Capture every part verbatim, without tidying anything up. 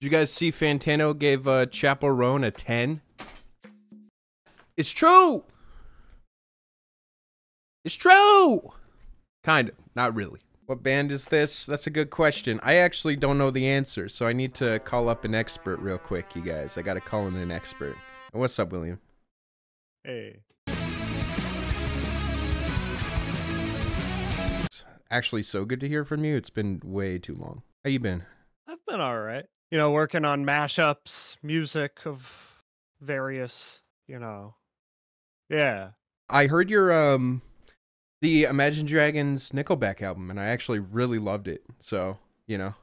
Did you guys see Fantano gave uh, Chaperone a ten? It's true! It's true! Kind of. Not really. What band is this? That's a good question. I actually don't know the answer, so I need to call up an expert real quick, you guys. I gotta call in an expert. What's up, William? Hey. It's actually so good to hear from you. It's been way too long. How you been? I've been all right. You know, working on mashups, music of various, you know. Yeah. I heard your, um, the Imagine Dragons Nickelback album, and I actually really loved it. So, you know.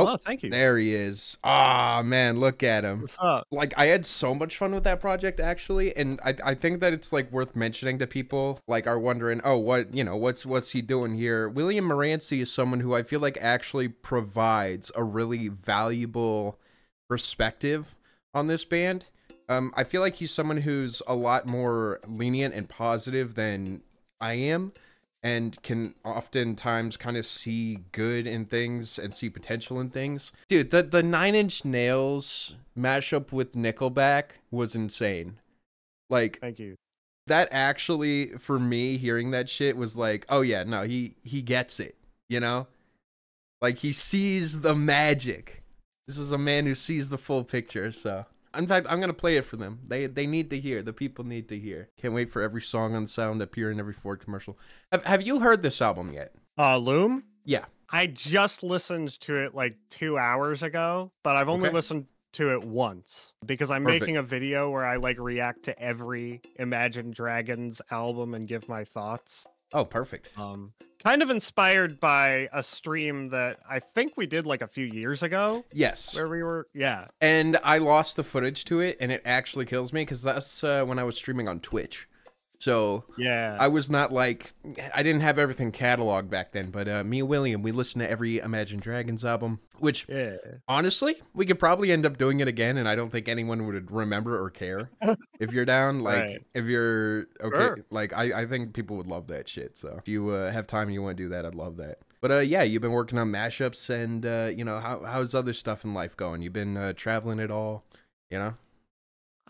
Oh, oh, thank you. There he is. Ah, oh, man, look at him. What's up? Like, I had so much fun with that project, actually, and I, I think that it's, like, worth mentioning to people, like, are wondering, oh, what, you know, what's what's he doing here? William Maranci is someone who I feel like actually provides a really valuable perspective on this band. Um, I feel like he's someone who's a lot more lenient and positive than I am, and can oftentimes kind of see good in things and see potential in things. Dude, the, the Nine Inch Nails mashup with Nickelback was insane. Like, thank you. That actually, for me, hearing that shit was like, oh yeah, no, he, he gets it, you know? Like, he sees the magic. This is a man who sees the full picture, so... In fact, I'm going to play it for them. They they need to hear. The people need to hear. Can't wait for every song on Sound to appear in every Ford commercial. Have, have you heard this album yet? Uh, Loom? Yeah. I just listened to it like two hours ago, but I've only okay. listened to it once because I'm Perfect. making a video where I like react to every Imagine Dragons album and give my thoughts. Oh, perfect. Um, kind of inspired by a stream that I think we did like a few years ago. Yes. Where we were, yeah. And I lost the footage to it, and it actually kills me because that's uh, when I was streaming on Twitch. So yeah, I was not like, I didn't have everything cataloged back then, but uh, me and William, we listened to every Imagine Dragons album, which yeah. honestly, we could probably end up doing it again. And I don't think anyone would remember or care if you're down. Like right. if you're okay, sure. like I, I think people would love that shit. So if you uh, have time and you want to do that, I'd love that. But uh, yeah, you've been working on mashups and uh, you know, how, how's other stuff in life going? You've been uh, traveling at all, you know?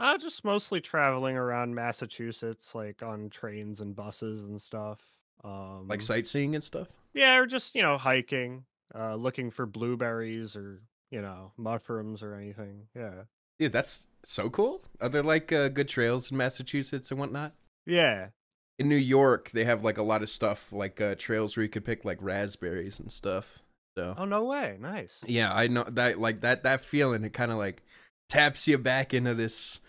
Uh, just mostly traveling around Massachusetts, like on trains and buses and stuff. Um, like sightseeing and stuff? Yeah, or just, you know, hiking, uh, looking for blueberries or, you know, mushrooms or anything. Yeah. Dude, that's so cool. Are there like uh, good trails in Massachusetts and whatnot? Yeah. In New York, they have like a lot of stuff, like uh, trails where you could pick like raspberries and stuff. So. Oh, no way. Nice. Yeah, I know that, like that, that feeling, it kind of like taps you back into this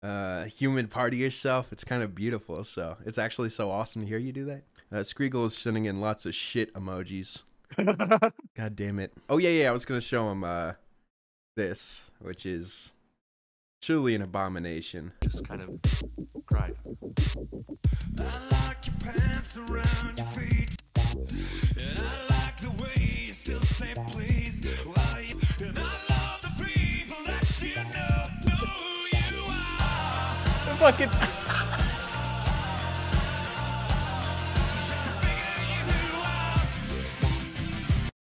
uh human part of yourself. It's kind of beautiful, so it's actually so awesome to hear you do that. uh Scriegel is sending in lots of shit emojis. God damn it. Oh yeah, yeah, I was gonna show him uh this, which is truly an abomination. Just kind of pride. I like your pants around your feet, and I like the way you still say please while you, and I love the people that you know. Fucking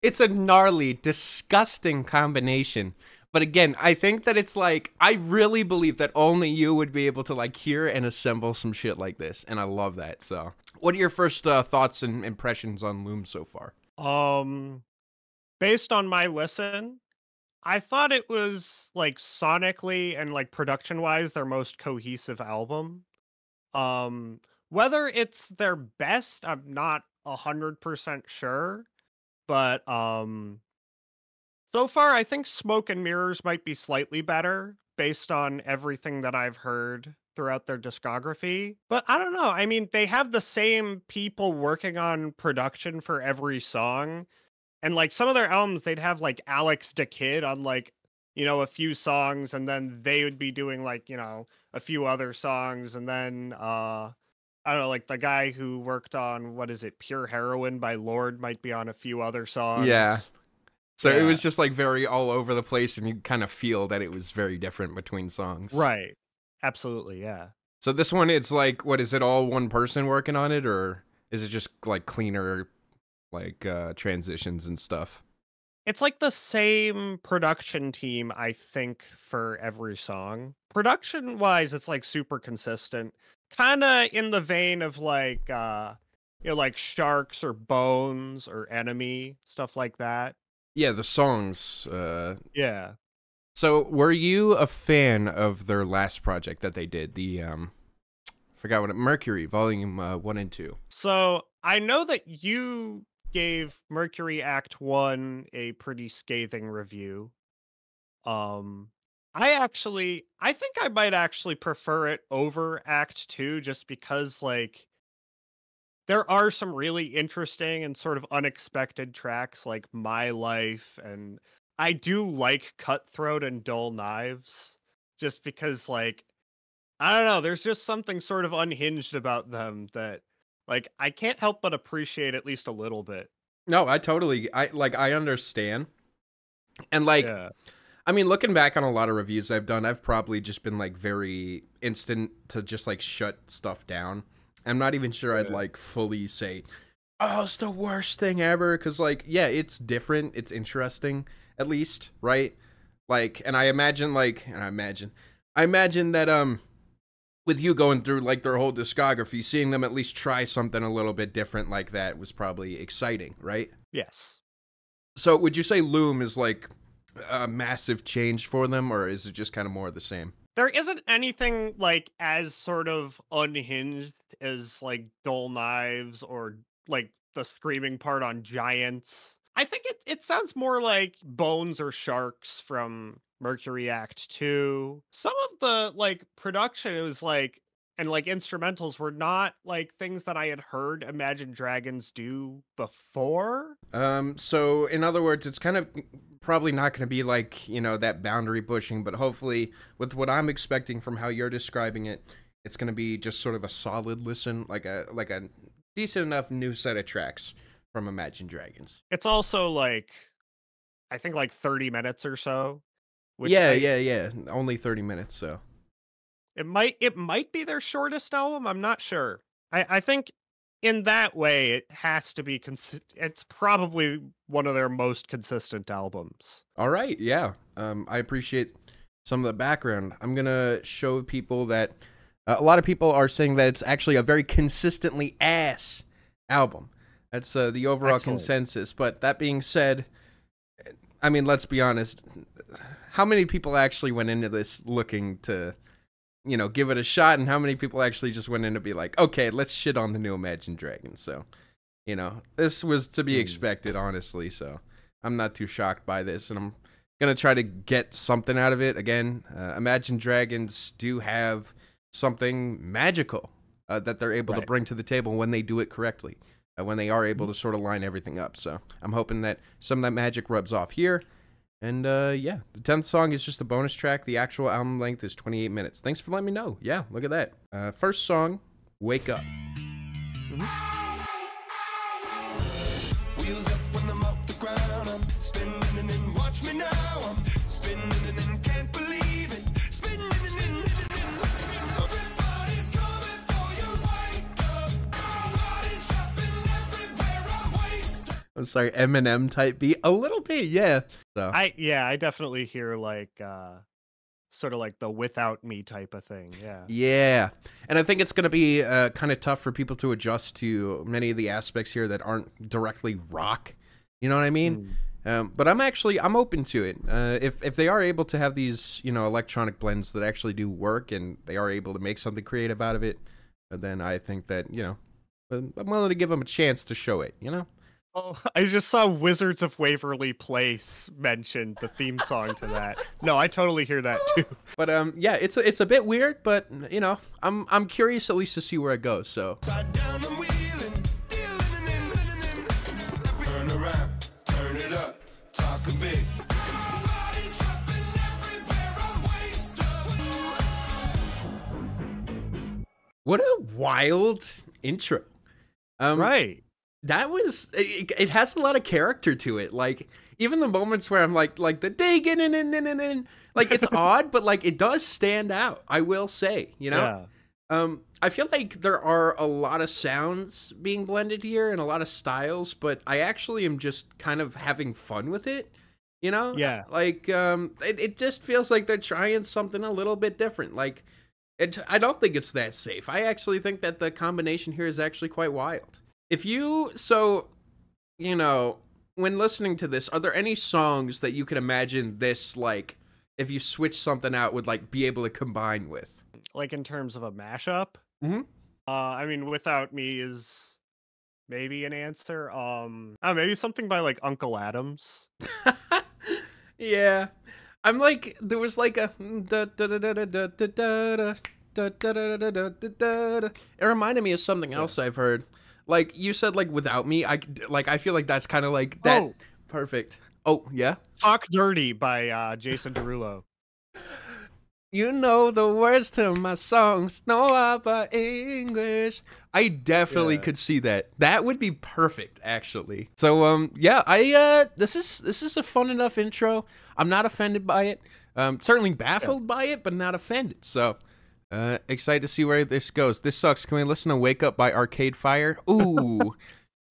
It's a gnarly, disgusting combination. But again, I think that it's like, I really believe that only you would be able to like hear and assemble some shit like this, and I love that. So what are your first uh, thoughts and impressions on Loom so far? Um based on my listen, I thought it was like sonically and like production wise their most cohesive album. Um, whether it's their best, I'm not a hundred percent sure, but um, so far I think Smoke and Mirrors might be slightly better based on everything that I've heard throughout their discography. But I don't know. I mean, they have the same people working on production for every song. And like some of their albums, they'd have like Alex DeKid on like, you know, a few songs, and then they would be doing like, you know, a few other songs. And then, uh, I don't know, like the guy who worked on, what is it? Pure Heroine by Lorde might be on a few other songs. Yeah. So yeah. It was just like very all over the place, and you kind of feel that it was very different between songs. Right. Absolutely. Yeah. So this one, it's like, what is it, all one person working on it, or is it just like cleaner, like uh transitions and stuff? It's like the same production team, I think, for every song. Production wise, it's like super consistent. Kind of in the vein of like, uh, you know, like Sharks or Bones or Enemy, stuff like that. Yeah, the songs. Uh... Yeah. So were you a fan of their last project that they did? The, um, forgot what it, Mercury, Volume uh, one and two. So I know that you gave Mercury Act One a pretty scathing review. Um, I actually, I think I might actually prefer it over Act Two, just because like there are some really interesting and sort of unexpected tracks, like My Life, and I do like Cutthroat and Dull Knives, just because like I don't know, there's just something sort of unhinged about them that, like, I can't help but appreciate at least a little bit. No, I totally, I like, I understand. And, like, yeah. I mean, looking back on a lot of reviews I've done, I've probably just been, like, very instant to just, like, shut stuff down. I'm not even sure yeah. I'd, like, fully say, oh, it's the worst thing ever. Because, like, yeah, it's different. It's interesting, at least, right? Like, and I imagine, like, and I imagine, I imagine that, um... with you going through, like, their whole discography, seeing them at least try something a little bit different like that was probably exciting, right? Yes. So would you say Loom is, like, a massive change for them, or is it just kind of more of the same? There isn't anything, like, as sort of unhinged as, like, Dull Knives or, like, the screaming part on Giants. I think it, it sounds more like Bones or Sharks from Mercury Act Two. Some of the like production, it was like, and like instrumentals were not like things that I had heard Imagine Dragons do before. Um, so in other words, it's kind of probably not going to be like, you know, that boundary pushing, but hopefully with what I'm expecting from how you're describing it, it's going to be just sort of a solid listen, like a like a decent enough new set of tracks from Imagine Dragons. It's also like, I think like thirty minutes or so. Which yeah, I, yeah, yeah. Only thirty minutes, so it might it might be their shortest album. I'm not sure. I I think in that way it has to be. Cons it's probably one of their most consistent albums. All right, yeah. Um, I appreciate some of the background. I'm gonna show people that uh, a lot of people are saying that it's actually a very consistently ass album. That's uh, the overall Excellent. consensus. But that being said, I mean, let's be honest. How many people actually went into this looking to, you know, give it a shot, and how many people actually just went in to be like, okay, let's shit on the new Imagine Dragons? So, you know, this was to be expected, honestly, so I'm not too shocked by this, and I'm going to try to get something out of it. Again, uh, Imagine Dragons do have something magical uh, that they're able right. to bring to the table when they do it correctly, uh, when they are able to sort of line everything up. So I'm hoping that some of that magic rubs off here. And, uh, yeah, the tenth song is just a bonus track. The actual album length is twenty-eight minutes. Thanks for letting me know. Yeah, look at that. Uh, first song, Wake Up. Mm-hmm. I'm sorry, Eminem type beat. A little bit, yeah. So. I yeah, I definitely hear like uh, sort of like the Without Me type of thing. Yeah. Yeah, and I think it's gonna be uh, kind of tough for people to adjust to many of the aspects here that aren't directly rock. You know what I mean? Mm. Um, but I'm actually I'm open to it. Uh, if if they are able to have these, you know, electronic blends that actually do work, and they are able to make something creative out of it, then I think that, you know, I'm willing to give them a chance to show it. You know. Oh, I just saw Wizards of Waverly Place mentioned, the theme song to that. No, I totally hear that too. But um, yeah, it's a, it's a bit weird, but you know, I'm I'm curious at least to see where it goes. So. Turn around, turn it up, talk a bit. What a wild intro! Um, right. That was, it, it has a lot of character to it. Like, even the moments where I'm like, like the digging in, in, in, in, in. Like, it's odd, but, like, it does stand out, I will say, you know? Yeah. Um, I feel like there are a lot of sounds being blended here and a lot of styles, but I actually am just kind of having fun with it, you know? Yeah. Like, um, it, it just feels like they're trying something a little bit different. Like, it, I don't think it's that safe. I actually think that the combination here is actually quite wild. If you, so, you know, when listening to this, are there any songs that you could imagine this, like, if you switch something out, would, like, be able to combine with? Like in terms of a mashup, mm-hmm. uh, I mean, Without Me is maybe an answer. Um, oh, maybe something by like Uncle Adams. Yeah, I'm like there was like a. It reminded me of something else I've heard. Like you said, like Without Me, I like I feel like that's kind of like that. Oh. Perfect. Oh yeah, Talk Dirty by uh, Jason Derulo. You know the words to my songs, no other English. I definitely yeah. could see that. That would be perfect, actually. So, um, yeah, I uh, this is this is a fun enough intro. I'm not offended by it. Um, certainly baffled yeah. by it, but not offended. So, uh, excited to see where this goes. This sucks. Can we listen to "Wake Up" by Arcade Fire? Ooh,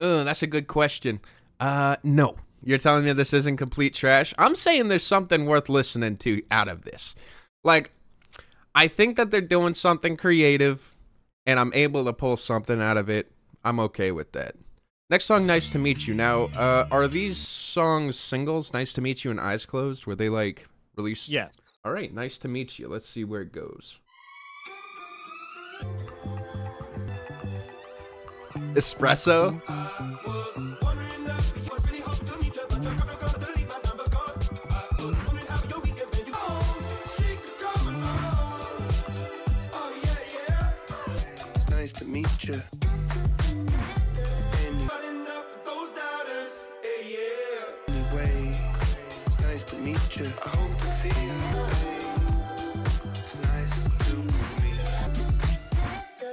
uh, that's a good question. Uh, no, you're telling me this isn't complete trash. I'm saying there's something worth listening to out of this. Like, I think that they're doing something creative, and I'm able to pull something out of it. I'm okay with that. Next song, Nice to Meet You. Now, uh, are these songs singles? Nice to Meet You and Eyes Closed? Were they, like, released? Yes. All right, Nice to Meet You. Let's see where it goes. Espresso? Meet you. Anyway, it's nice to meet you. I hope to see you. It's nice to meet you.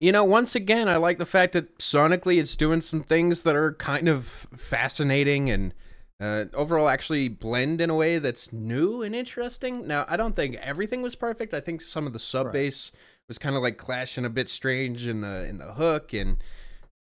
You know, once again, I like the fact that sonically it's doing some things that are kind of fascinating and uh, overall actually blend in a way that's new and interesting. Now, I don't think everything was perfect. I think some of the sub bass. Right. was kind of like clashing a bit strange in the in the hook, and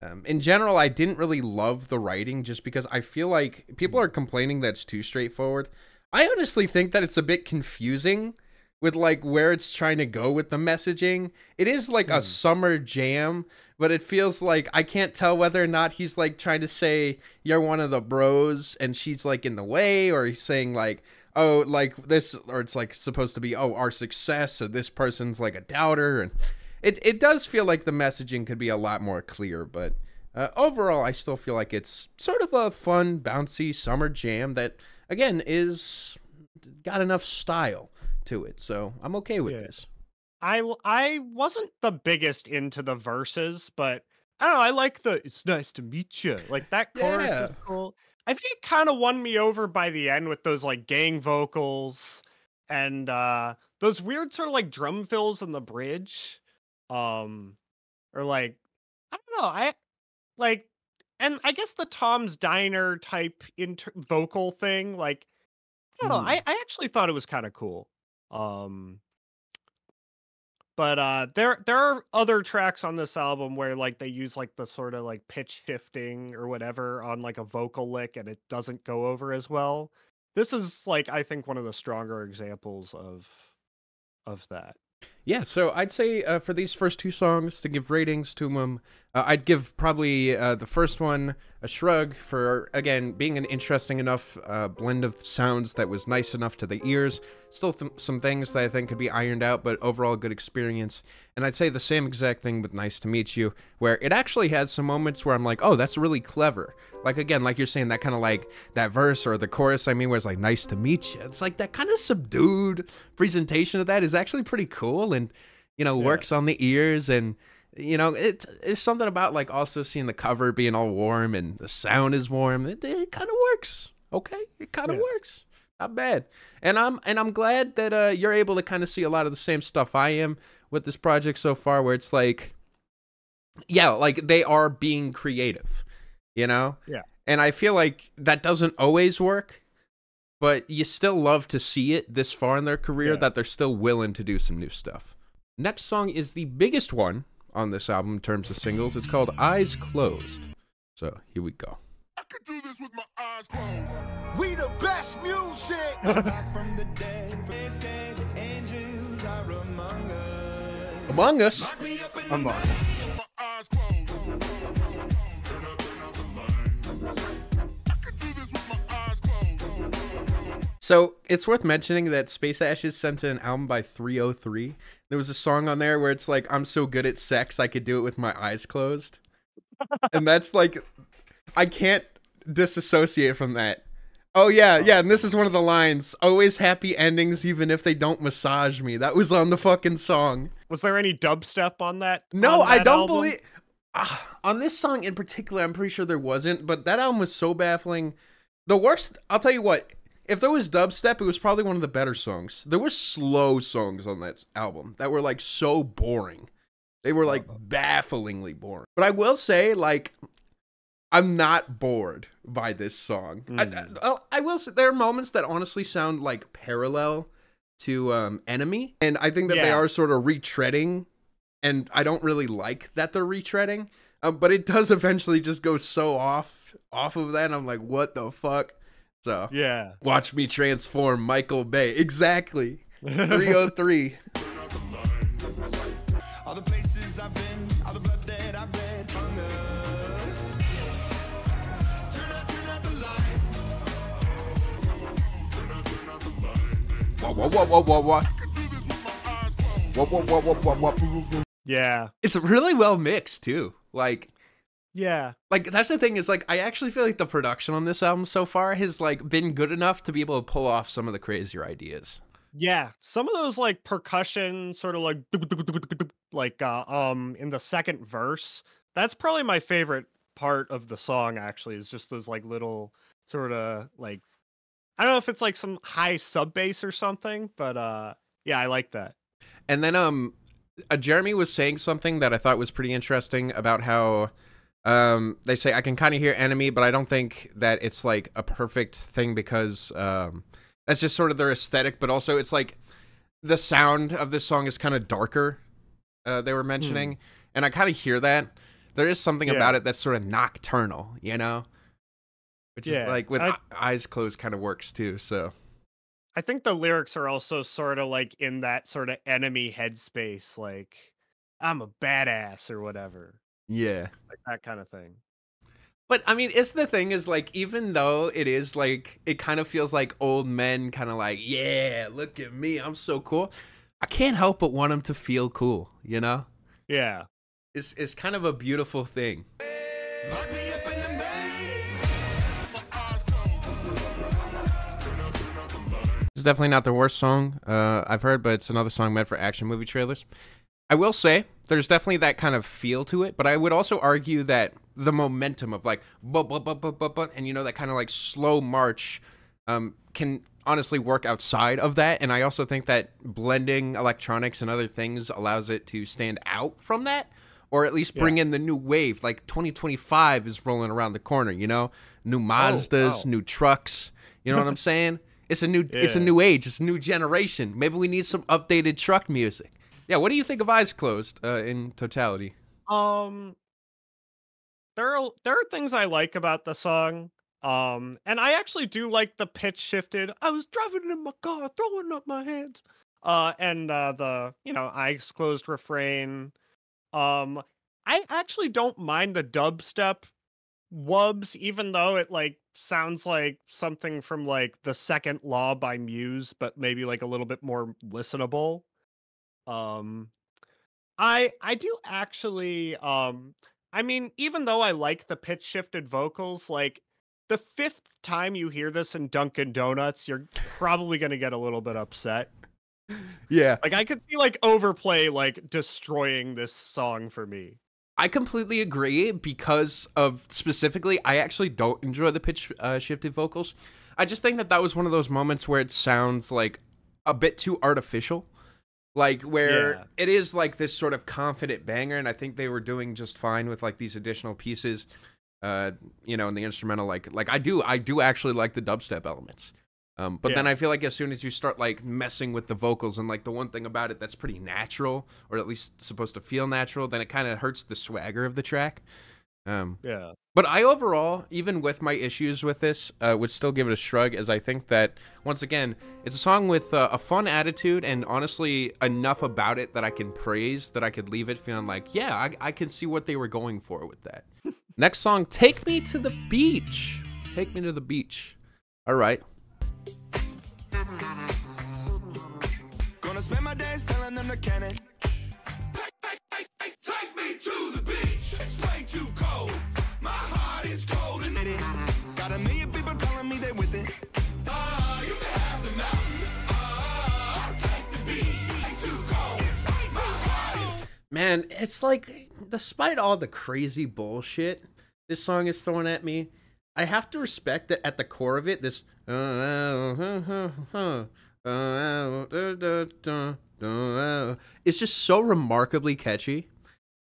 um, in general I didn't really love the writing just because I feel like people are complaining that's too straightforward. I honestly think that it's a bit confusing with like where it's trying to go with the messaging. It is like mm. a summer jam, but it feels like I can't tell whether or not he's like trying to say you're one of the bros and she's like in the way, or he's saying like oh, like this, or it's like supposed to be, oh, our success, so this person's like a doubter, and it, it does feel like the messaging could be a lot more clear, but uh, overall, I still feel like it's sort of a fun, bouncy summer jam that, again, is got enough style to it, so I'm okay with yeah. this. I, I wasn't the biggest into the verses, but I don't know, I like the, it's nice to meet you, like that chorus yeah. is cool. I think it kind of won me over by the end with those like gang vocals and uh, those weird sort of like drum fills in the bridge, um, or like I don't know, I like, and I guess the Tom's Diner type inter vocal thing, like I don't mm. know, I I actually thought it was kind of cool, um, but uh, there there are other tracks on this album where like they use like the sort of like pitch shifting or whatever on like a vocal lick and it doesn't go over as well. This is like I think one of the stronger examples of of that. Yeah, so I'd say uh, for these first two songs, to give ratings to them, uh, I'd give probably uh, the first one a shrug for, again, being an interesting enough uh, blend of sounds that was nice enough to the ears. Still th some things that I think could be ironed out, but overall good experience. And I'd say the same exact thing with Nice to Meet You, where it actually has some moments where I'm like, oh, that's really clever. Like, again, like you're saying, that kind of like that verse or the chorus, I mean, where it's like, nice to meet you. It's like that kind of subdued presentation of that is actually pretty cool and, you know, works yeah. on the ears. And, you know, it, it's something about like also seeing the cover being all warm and the sound is warm. It, it kind of works. Okay. It kind of yeah. works. Not bad. And I'm, and I'm glad that uh, you're able to kind of see a lot of the same stuff I am with this project so far, where it's like, yeah, like they are being creative. You know? Yeah. And I feel like that doesn't always work, but you still love to see it this far in their career yeah. that they're still willing to do some new stuff. Next song is the biggest one on this album in terms of singles. It's called Eyes Closed. So here we go. I could do this with my eyes closed. We the best music. Back from the dead, they say the angels are among us. Among us? Among us. So it's worth mentioning that Space Ashes sent an album by three oh three. There was a song on there where it's like, I'm so good at sex, I could do it with my eyes closed. And that's like, I can't disassociate from that. Oh yeah, yeah, and this is one of the lines. Always happy endings even if they don't massage me. That was on the fucking song. Was there any dubstep on that? No, on that I don't album? believe... Uh, on this song in particular, I'm pretty sure there wasn't, but that album was so baffling. The worst, I'll tell you what, if there was dubstep, it was probably one of the better songs. There were slow songs on that album that were like so boring. They were like bafflingly boring. But I will say, like, I'm not bored by this song. Mm. I, I, I will say there are moments that honestly sound like parallel to um, Enemy, and I think that yeah. they are sort of retreading, and I don't really like that they're retreading, um, but it does eventually just go so off off of that, and I'm like, what the fuck? So, yeah. Watch me transform Michael Bay. Exactly. three oh three. All the places I've been, all the blood that I've read on us. Turn out, turn out the lights. Turn out, turn out the lights. Whoa, whoa, whoa, whoa, whoa, whoa, whoa, whoa, whoa, whoa, whoa. Yeah. It's really well mixed, too. Like... Yeah. Like, that's the thing is, like, I actually feel like the production on this album so far has, like, been good enough to be able to pull off some of the crazier ideas. Yeah. Some of those, like, percussion sort of, like, like, uh, um, in the second verse, that's probably my favorite part of the song, actually, is just those, like, little sort of, like, I don't know if it's, like, some high sub bass or something, but, uh, yeah, I like that. And then, um, uh, Jeremy was saying something that I thought was pretty interesting about how... Um, they say I can kind of hear Enemy, but I don't think that it's like a perfect thing because um, that's just sort of their aesthetic. But also, it's like the sound of this song is kind of darker. Uh, they were mentioning, mm. and I kind of hear that. There is something yeah. about it that's sort of nocturnal, you know, which yeah. is like with I, eyes closed kind of works too. So I think the lyrics are also sort of like in that sort of Enemy headspace, like I'm a badass or whatever. Yeah, like that kind of thing. But I mean, it's the thing is like, even though it is like, it kind of feels like old men kind of like, yeah, look at me, I'm so cool. I can't help but want them to feel cool, you know? Yeah. It's, it's kind of a beautiful thing. It's definitely not the worst song uh, I've heard, but it's another song meant for action movie trailers. I will say, there's definitely that kind of feel to it, but I would also argue that the momentum of like, buh, buh, buh, buh, buh, buh, and you know, that kind of like slow march um, can honestly work outside of that. And I also think that blending electronics and other things allows it to stand out from that, or at least bring yeah. in the new wave. Like twenty twenty-five is rolling around the corner, you know, new Mazdas, oh, wow. new trucks, you know what I'm saying? It's a new, yeah. it's a new age, it's a new generation. Maybe we need some updated truck music. Yeah, what do you think of Eyes Closed uh, in totality? Um, there are there are things I like about the song, um, and I actually do like the pitch shifted. I was driving in my car, throwing up my hands, uh, and uh, the you know Eyes Closed refrain. Um, I actually don't mind the dubstep wubs, even though it like sounds like something from like the Second Law by Muse, but maybe like a little bit more listenable. Um, I, I do actually, um, I mean, even though I like the pitch shifted vocals, like the fifth time you hear this in Dunkin' Donuts, you're probably going to get a little bit upset. Yeah. Like I could see like Overplay, like destroying this song for me. I completely agree because of specifically, I actually don't enjoy the pitch uh, shifted vocals. I just think that that was one of those moments where it sounds like a bit too artificial. Like where yeah. it is like this sort of confident banger, and I think they were doing just fine with like these additional pieces, uh, you know, in the instrumental. Like, like I do, I do actually like the dubstep elements, Um, but yeah. then I feel like as soon as you start like messing with the vocals and like the one thing about it that's pretty natural, or at least supposed to feel natural, then it kind of hurts the swagger of the track. Um, yeah. But I overall, even with my issues with this, uh, would still give it a shrug, as I think that, once again, it's a song with uh, a fun attitude and honestly enough about it that I can praise, that I could leave it feeling like, yeah, I, I can see what they were going for with that. Next song, Take Me to the Beach. Take Me to the Beach. All right. Gonna spend my days telling them to can it. Take, take, take, take, take me to the beach. It's way too cold. My heart is cold and it. Got a million people telling me they with it. Ah, you can have the mountain. Ah, take the beach. It's too cold. It's way too cold. Man, it's like, despite all the crazy bullshit this song is throwing at me, I have to respect that at the core of it, this it's just so remarkably catchy.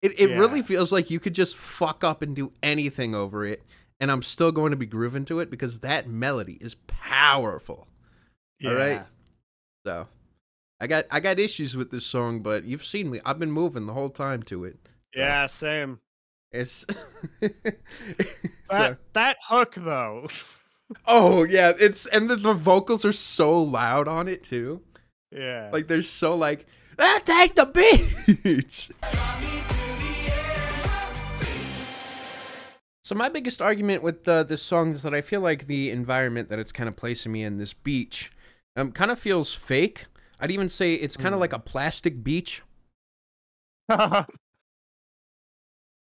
It, it yeah. really feels like you could just fuck up and do anything over it, and I'm still going to be grooving to it because that melody is powerful. Yeah. All right? So, I got I got issues with this song, but you've seen me. I've been moving the whole time to it. Yeah, uh, same. It's that, so. That hook though. Oh yeah, it's and the, the vocals are so loud on it too. Yeah, like they're so like, ah, take the beach. So my biggest argument with uh, this song is that I feel like the environment that it's kind of placing me in, this beach, um, kind of feels fake. I'd even say it's kind of mm. like a plastic beach.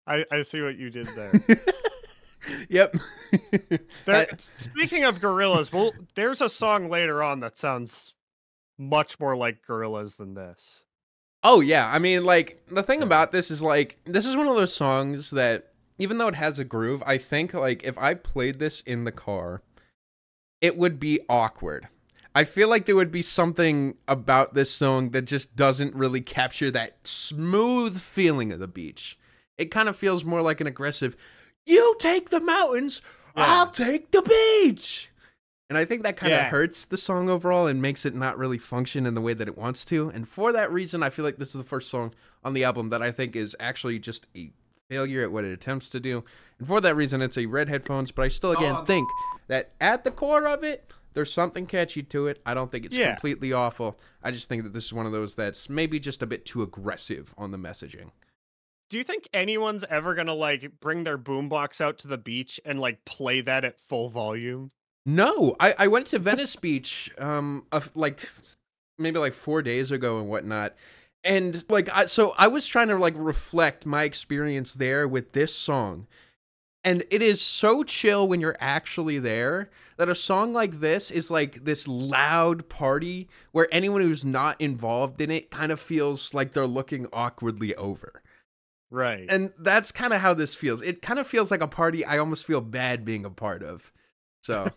I, I see what you did there. Yep. There, I, speaking of Gorillaz, well, there's a song later on that sounds much more like Gorillaz than this. Oh, yeah. I mean, like, the thing yeah. about this is, like, this is one of those songs that, even though it has a groove, I think, like, if I played this in the car, it would be awkward. I feel like there would be something about this song that just doesn't really capture that smooth feeling of the beach. It kind of feels more like an aggressive, you take the mountains, yeah. I'll take the beach. And I think that kind yeah. of hurts the song overall and makes it not really function in the way that it wants to. And for that reason, I feel like this is the first song on the album that I think is actually just a failure at what it attempts to do. And for that reason, it's a red headphones. But I still, again, oh. think that at the core of it, there's something catchy to it. I don't think it's yeah. completely awful. I just think that this is one of those that's maybe just a bit too aggressive on the messaging. Do you think anyone's ever gonna like bring their boombox out to the beach and like play that at full volume? No, I, I went to Venice Beach, um, a, like maybe like four days ago and whatnot, and like I, so I was trying to like reflect my experience there with this song, and it is so chill when you're actually there that a song like this is like this loud party where anyone who's not involved in it kind of feels like they're looking awkwardly over. Right. And that's kind of how this feels. It kind of feels like a party I almost feel bad being a part of. So,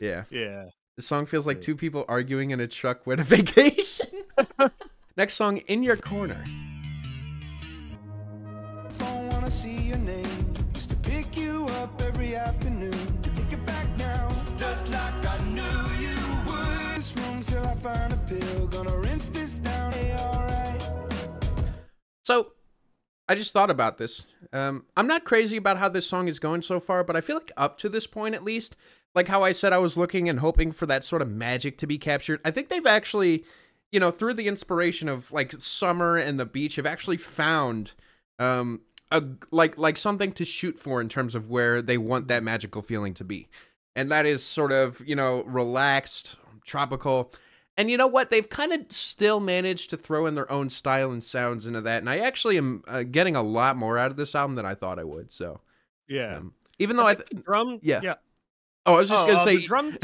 yeah. Yeah. The song feels like two people arguing in a truck went on vacation. Next song, In Your Corner. Don't want to see your name. Used to pick you up every afternoon. Take it back now. Just like I knew you would. This room till I find a pill. Gonna rinse this down. Hey, all right. So, I just thought about this. Um, I'm not crazy about how this song is going so far, but I feel like up to this point, at least, like how I said I was looking and hoping for that sort of magic to be captured, I think they've actually, you know, through the inspiration of like summer and the beach, have actually found um, a like like something to shoot for in terms of where they want that magical feeling to be. And that is sort of, you know, relaxed, tropical. And you know what? They've kind of still managed to throw in their own style and sounds into that. And I actually am uh, getting a lot more out of this album than I thought I would. So, yeah. Um, even though I, I th drum, yeah. yeah. Oh, I was just oh, gonna uh, say drum.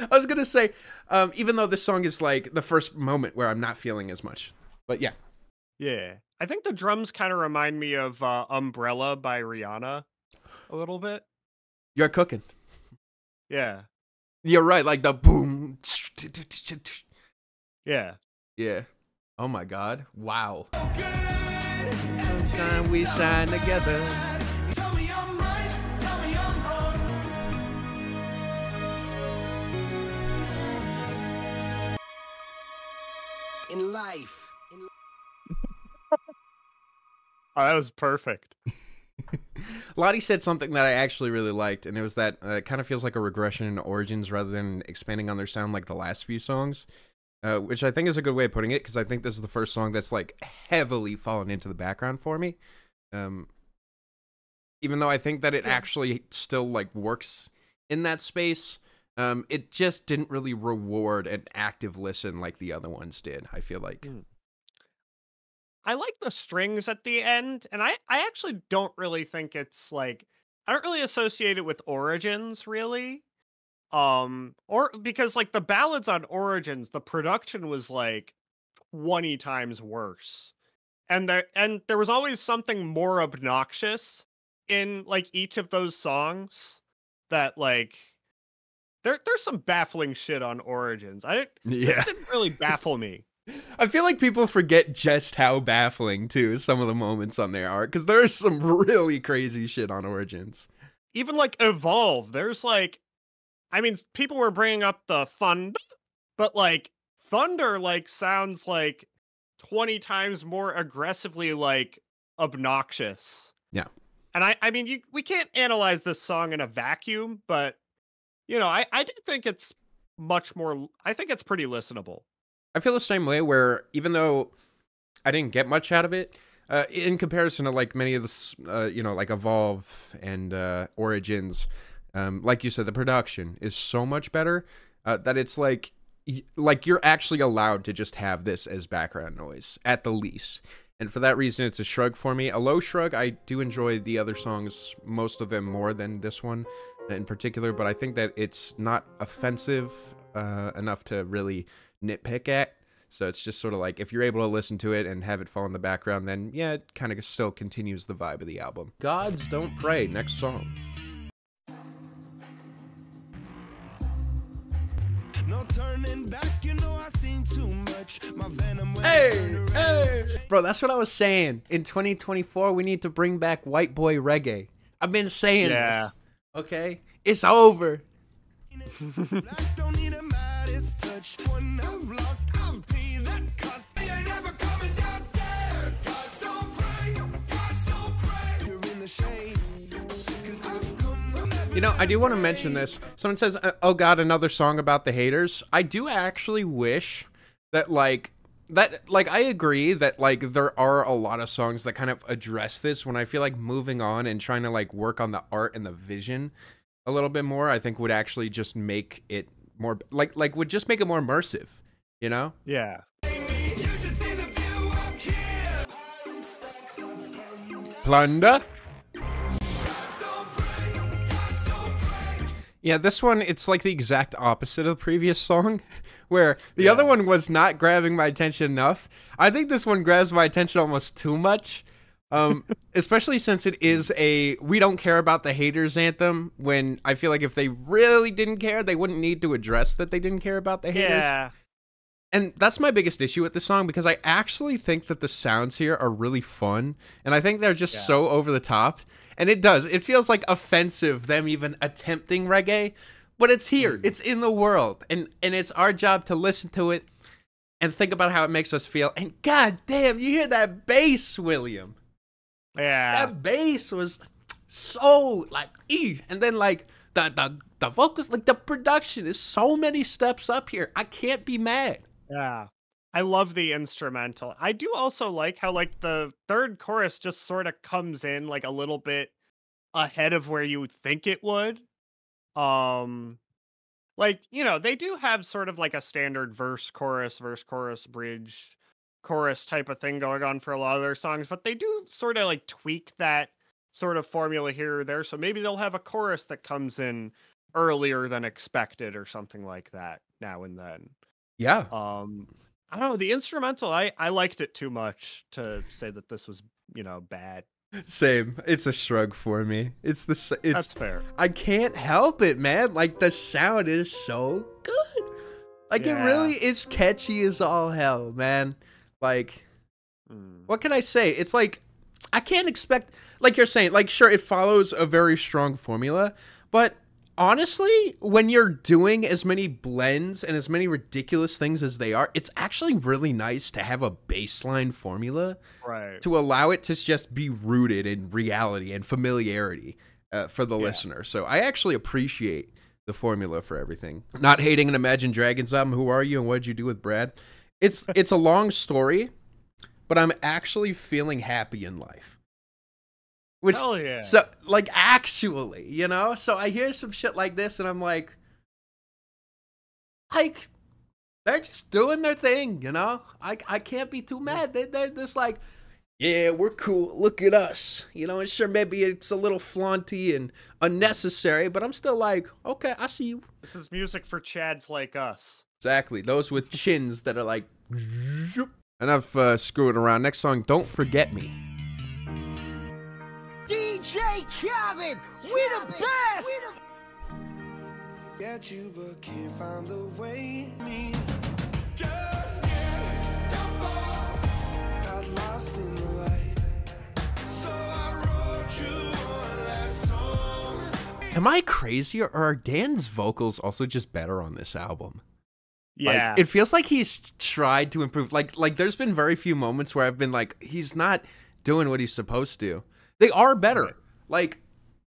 I was gonna say, um, even though this song is like the first moment where I'm not feeling as much, but yeah. Yeah, I think the drums kind of remind me of uh, "Umbrella" by Rihanna a little bit. You're cooking. Yeah. You're right. Like the boom. Yeah. Yeah. Oh my God. Wow. Sunshine, we shine together. Tell me I'm right. Tell me I'm wrong. in life. In li oh, that was perfect. Lottie said something that I actually really liked, and it was that uh, it kind of feels like a regression in Origins rather than expanding on their sound like the last few songs, uh, which I think is a good way of putting it, because I think this is the first song that's like heavily fallen into the background for me. Um, even though I think that it actually still like works in that space, um, it just didn't really reward an active listen like the other ones did, I feel like. Mm. I like the strings at the end, and I, I actually don't really think it's, like, I don't really associate it with Origins, really. Um, or because, like, the ballads on Origins, the production was, like, twenty times worse. And there, and there was always something more obnoxious in, like, each of those songs that, like, there, there's some baffling shit on Origins. I didn't, yeah. This didn't really baffle me. I feel like people forget just how baffling, too, some of the moments on there are, because there's some really crazy shit on Origins. Even, like, Evolve, there's, like, I mean, people were bringing up the Thunder, but, like, Thunder, like, sounds, like, twenty times more aggressively, like, obnoxious. Yeah. And I, I mean, you, we can't analyze this song in a vacuum, but, you know, I, I do think it's much more, I think it's pretty listenable. I feel the same way, where even though I didn't get much out of it, uh, in comparison to like many of the, uh, you know, like Evolve and uh, Origins, um, like you said, the production is so much better uh, that it's like, like you're actually allowed to just have this as background noise at the least. And for that reason, it's a shrug for me, a low shrug. I do enjoy the other songs, most of them more than this one in particular, but I think that it's not offensive uh, enough to really nitpick at, so it's just sort of like if you're able to listen to it and have it fall in the background, then yeah, it kind of still continues the vibe of the album. Gods Don't Pray, next song. No turning back, you know I seen too much. My venom when hey, hey. Bro, that's what I was saying. In twenty twenty-four, we need to bring back white boy reggae. I've been saying yeah. this. Okay? It's over. Black don't need a maddest touch. One I've lost, I'll be that cuss. They ain't never coming downstairs. Gods don't pray, gods don't pray. You're in the shade. Cause I've come never. You know, I do want to mention this. Someone says, oh god, another song about the haters. I do actually wish that like that like I agree that like there are a lot of songs that kind of address this when I feel like moving on and trying to like work on the art and the vision a little bit more, I think would actually just make it more like like would just make it more immersive, you know? Yeah. Plunder. Yeah, this one, it's like the exact opposite of the previous song, where the yeah. other one was not grabbing my attention enough. I think this one grabs my attention almost too much. um, especially since it is a we don't care about the haters anthem, when I feel like if they really didn't care, they wouldn't need to address that they didn't care about the haters. Yeah. And that's my biggest issue with this song, because I actually think that the sounds here are really fun, and I think they're just yeah. so over the top. And it does. It feels like offensive, them even attempting reggae, but it's here. Mm. It's in the world, and, and it's our job to listen to it and think about how it makes us feel. And god damn, you hear that bass, William. Yeah, that bass was so like, e, and then like the the the vocals, like the production is so many steps up here. I can't be mad. Yeah, I love the instrumental. I do also like how like the third chorus just sort of comes in like a little bit ahead of where you would think it would. Um, like you know they do have sort of like a standard verse, chorus, verse, chorus, bridge, chorus type of thing going on for a lot of their songs, but they do sort of like tweak that sort of formula here or there, so maybe they'll have a chorus that comes in earlier than expected or something like that now and then. Yeah. um I don't know, the instrumental, i i liked it too much to say that this was, you know, bad. Same. It's a shrug for me. It's the it's That's fair. I can't help it, man. Like the sound is so good, like yeah. it really is catchy as all hell, man. Like, what can I say? It's like, I can't expect, like you're saying, like, sure, it follows a very strong formula, but honestly, when you're doing as many blends and as many ridiculous things as they are, it's actually really nice to have a baseline formula, right, to allow it to just be rooted in reality and familiarity uh, for the yeah. listener. So I actually appreciate the formula for everything. Not hating an Imagine Dragons album, Who Are You and What Did You Do with Brad? It's, it's a long story, but I'm actually feeling happy in life. Which, Hell yeah. So, like, actually, you know? So I hear some shit like this, and I'm like, like, they're just doing their thing, you know? I, I can't be too mad. They, they're just like, yeah, we're cool. Look at us. You know, and sure, maybe it's a little flaunty and unnecessary, but I'm still like, okay, I see you. This is music for chads like us. Exactly. Those with chins that are like, enough uh, screwing around. Next song, Don't Forget Me. D J Khaled, we the best. Got you, but can't find the way. Me, just get don't fall. Got lost in the light, so I wrote you one last song. Am I crazy, or are Dan's vocals also just better on this album? Yeah, like, it feels like he's tried to improve. Like, like there's been very few moments where I've been like, he's not doing what he's supposed to. They are better. Like,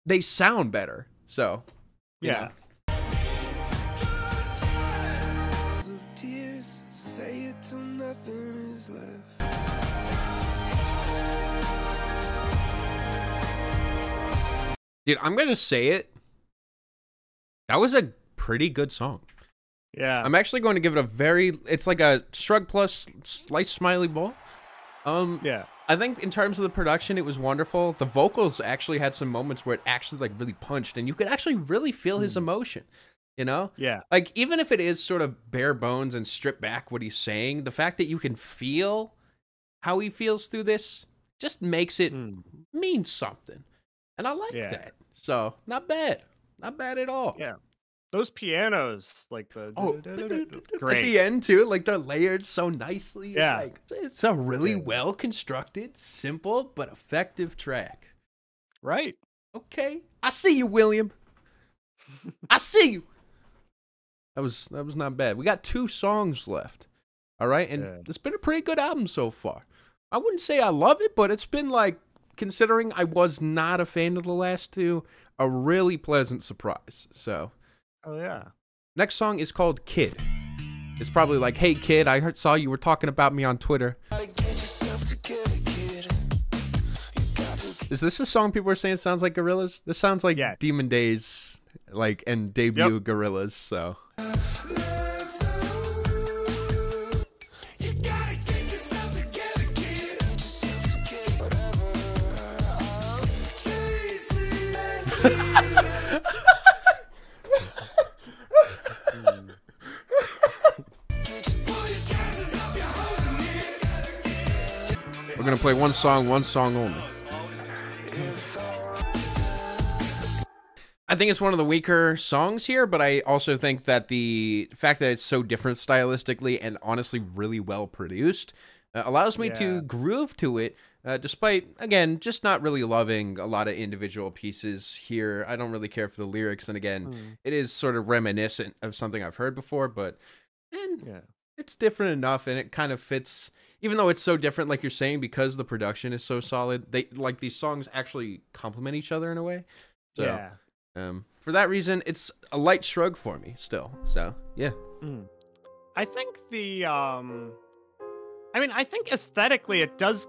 they sound better. So, yeah. Know. Dude, I'm going to say it. That was a pretty good song. Yeah. I'm actually going to give it a very, it's like a shrug plus slight smiley ball. Um, yeah. I think in terms of the production, it was wonderful. The vocals actually had some moments where it actually like really punched, and you could actually really feel his emotion, you know? Yeah. Like, even if it is sort of bare bones and strip back what he's saying, the fact that you can feel how he feels through this just makes it mm. mean something. And I like yeah. that. So, not bad. Not bad at all. Yeah. Those pianos, like the oh, great. At the end too, like they're layered so nicely. It's yeah, like, it's a really well constructed, simple but effective track. Right. Okay. I see you, William. I see you. That was that was not bad. We got two songs left. All right, and yeah. it's been a pretty good album so far. I wouldn't say I love it, but it's been like, considering I was not a fan of the last two, a really pleasant surprise. So. Oh, yeah. Next song is called Kid. It's probably like, hey, kid, I heard, saw you were talking about me on Twitter. Is this a song people are saying sounds like Gorillaz? This sounds like yeah. Demon Days, like, and debut yep. Gorillaz, so. We're gonna play one song, one song only. I think it's one of the weaker songs here, but I also think that the fact that it's so different stylistically and honestly really well produced uh, allows me yeah. to groove to it, uh, despite, again, just not really loving a lot of individual pieces here. I don't really care for the lyrics, and again, mm. it is sort of reminiscent of something I've heard before, but and yeah. it's different enough, and it kind of fits. Even though it's so different, like you're saying, because the production is so solid, they like these songs actually complement each other in a way. So, yeah. um, for that reason, it's a light shrug for me still. So, yeah. Mm. I think the, um, I mean, I think aesthetically it does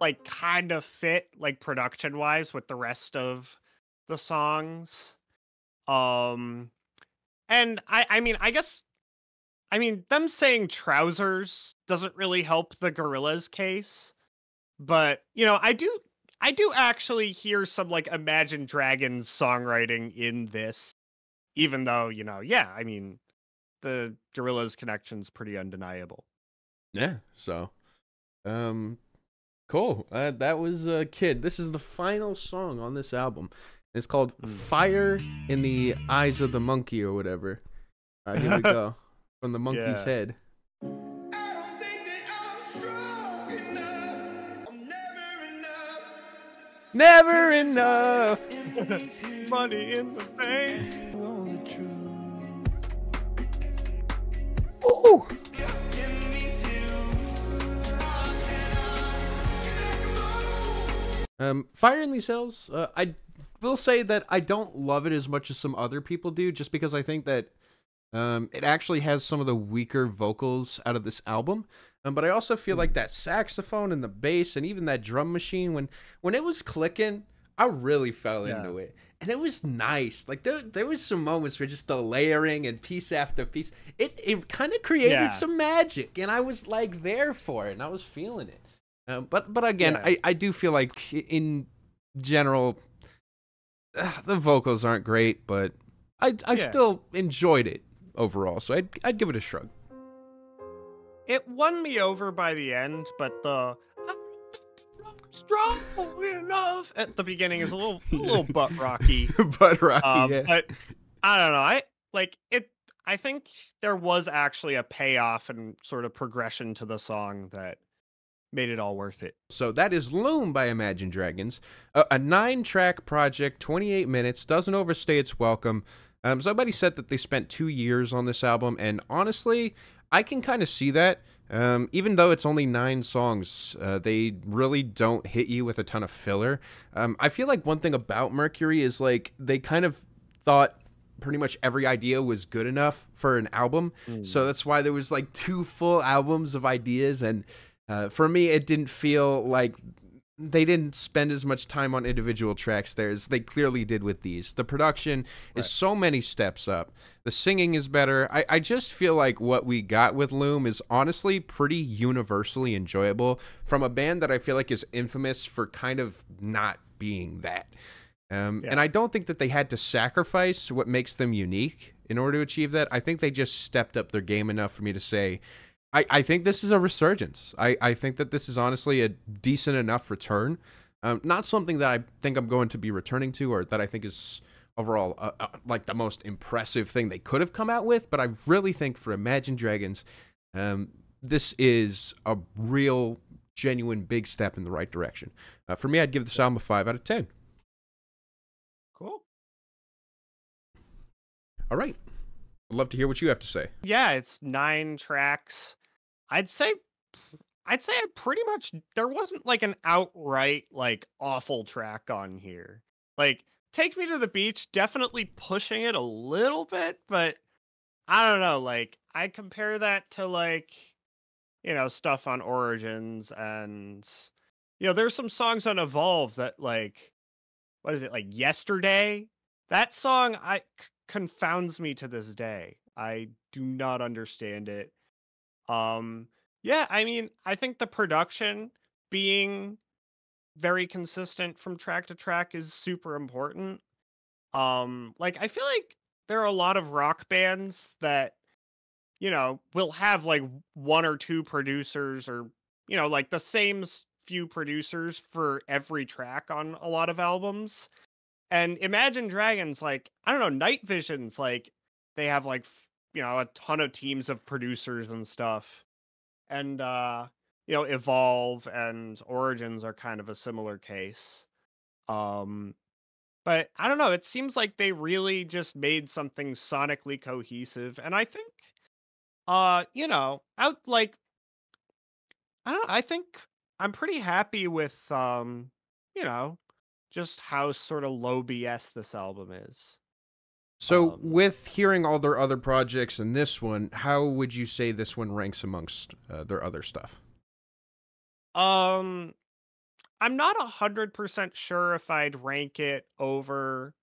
like kind of fit like production wise with the rest of the songs. Um, and I, I mean, I guess. I mean, them saying trousers doesn't really help the Gorillaz case, but you know, I do, I do actually hear some like Imagine Dragons songwriting in this, even though, you know, yeah, I mean, the Gorillaz connection's pretty undeniable. Yeah. So, um, cool. Uh, that was a uh, Kid. This is the final song on this album. It's called Fire in the Eyes of the Monkey or whatever. All right, here we go. From the monkey's yeah. head. I don't think that I'm strong enough. I'm never enough. Never enough. Money in the bank. Ooh. Um, Fire in These Hills, uh, I will say that I don't love it as much as some other people do, just because I think that um, it actually has some of the weaker vocals out of this album. Um, but I also feel like that saxophone and the bass and even that drum machine, when when it was clicking, I really fell yeah. into it. And it was nice. Like, there, there was some moments where just the layering and piece after piece, it, it kind of created yeah. some magic. And I was, like, there for it, and I was feeling it. Um, but but again, yeah. I, I do feel like in general, ugh, the vocals aren't great, but I I yeah. still enjoyed it overall. So I'd I'd give it a shrug. It won me over by the end, but the strong enough at the beginning is a little a little butt rocky. butt rocky. Um, yeah. But I don't know. I like it. I think there was actually a payoff and sort of progression to the song that made it all worth it. So that is Loom by Imagine Dragons, a, a nine-track project, twenty-eight minutes, doesn't overstay its welcome. Um, somebody said that they spent two years on this album, and honestly, I can kind of see that. Um, even though it's only nine songs, uh, they really don't hit you with a ton of filler. Um, I feel like one thing about Mercury is like they kind of thought pretty much every idea was good enough for an album, mm. so that's why there was like two full albums of ideas. And Uh, for me, it didn't feel like they didn't spend as much time on individual tracks there as they clearly did with these. The production right. is so many steps up. The singing is better. I, I just feel like what we got with Loom is honestly pretty universally enjoyable from a band that I feel like is infamous for kind of not being that. Um, yeah. And I don't think that they had to sacrifice what makes them unique in order to achieve that. I think they just stepped up their game enough for me to say, I, I think this is a resurgence. I, I think that this is honestly a decent enough return. Um, not something that I think I'm going to be returning to, or that I think is overall uh, uh, like the most impressive thing they could have come out with. But I really think for Imagine Dragons, um, this is a real, genuine big step in the right direction. Uh, for me, I'd give this album a five out of ten. Cool. All right. I'd love to hear what you have to say. Yeah, it's nine tracks. I'd say, I'd say I pretty much, there wasn't like an outright like awful track on here. Like Take Me to the Beach, definitely pushing it a little bit, but I don't know. Like I compare that to like, you know, stuff on Origins, and you know, there's some songs on Evolve that like, what is it, like Yesterday? That song, I... confounds me to this day. I do not understand it. Um yeah, I mean, I think the production being very consistent from track to track is super important. Um like I feel like there are a lot of rock bands that, you know, will have like one or two producers, or you know, like the same few producers for every track on a lot of albums. And Imagine Dragons, like, I don't know, Night Visions, like, they have, like, you know, a ton of teams of producers and stuff. And, uh, you know, Evolve and Origins are kind of a similar case. Um, but, I don't know, it seems like they really just made something sonically cohesive. And I think, uh, you know, out, like, I don't know, I think I'm pretty happy with, um, you know, just how sort of low B S this album is. So um, with hearing all their other projects and this one, how would you say this one ranks amongst uh, their other stuff? Um, I'm not one hundred percent sure if I'd rank it over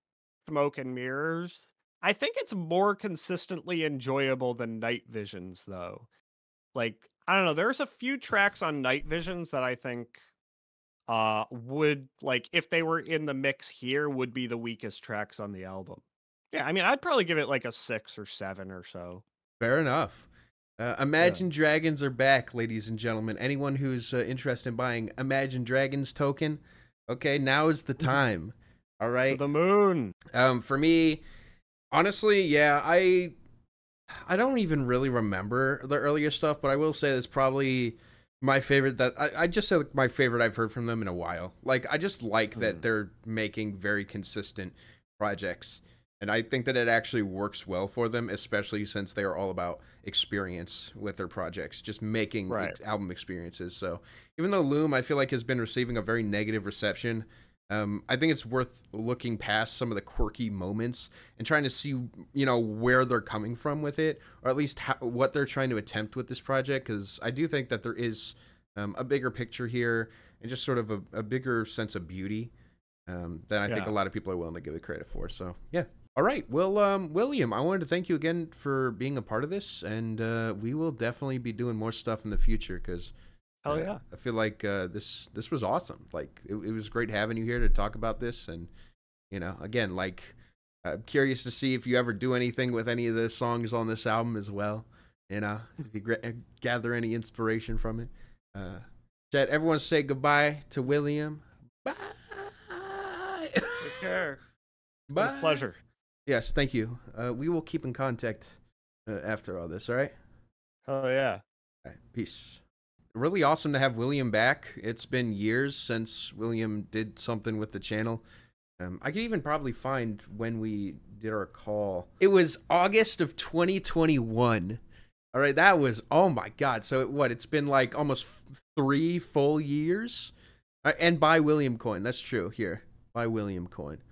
Smoke and Mirrors. I think it's more consistently enjoyable than Night Visions, though. Like, I don't know, there's a few tracks on Night Visions that I think... uh would, like, if they were in the mix here, would be the weakest tracks on the album. Yeah, I mean, I'd probably give it like a six or seven or so. Fair enough. uh, Imagine yeah. Dragons are back, ladies and gentlemen. Anyone who's uh, interested in buying Imagine Dragons token, okay, now is the time. All right, to the moon. Um for me, honestly, yeah, i i don't even really remember the earlier stuff, but I will say it's probably my favorite that I, I just said my favorite I've heard from them in a while. Like, I just like mm. that they're making very consistent projects. And I think that it actually works well for them, especially since they are all about experience with their projects, just making right. ex- album experiences. So even though Loom, I feel like, has been receiving a very negative reception, um, I think it's worth looking past some of the quirky moments and trying to see, you know, where they're coming from with it, or at least how, what they're trying to attempt with this project, because I do think that there is um, a bigger picture here and just sort of a, a bigger sense of beauty um, that I yeah. think a lot of people are willing to give it credit for. So, yeah. All right. Well, um, William, I wanted to thank you again for being a part of this, and uh, we will definitely be doing more stuff in the future because uh, yeah. I feel like uh, this this was awesome. Like, it, it was great having you here to talk about this, and, you know, again, like, I'm curious to see if you ever do anything with any of the songs on this album as well, you know, if you gather any inspiration from it. Uh, Chat, everyone say goodbye to William. Bye. Take care. Bye. It's a pleasure. Yes, thank you. Uh, we will keep in contact uh, after all this, all right? Oh, yeah. All right, peace. Really awesome to have William back. It's been years since William did something with the channel. Um, I could even probably find when we did our call. It was August of twenty twenty-one. All right, that was, oh, my God. So, it, what, it's been like almost three full years? All right, and buy William coin. That's true. Here, buy William coin.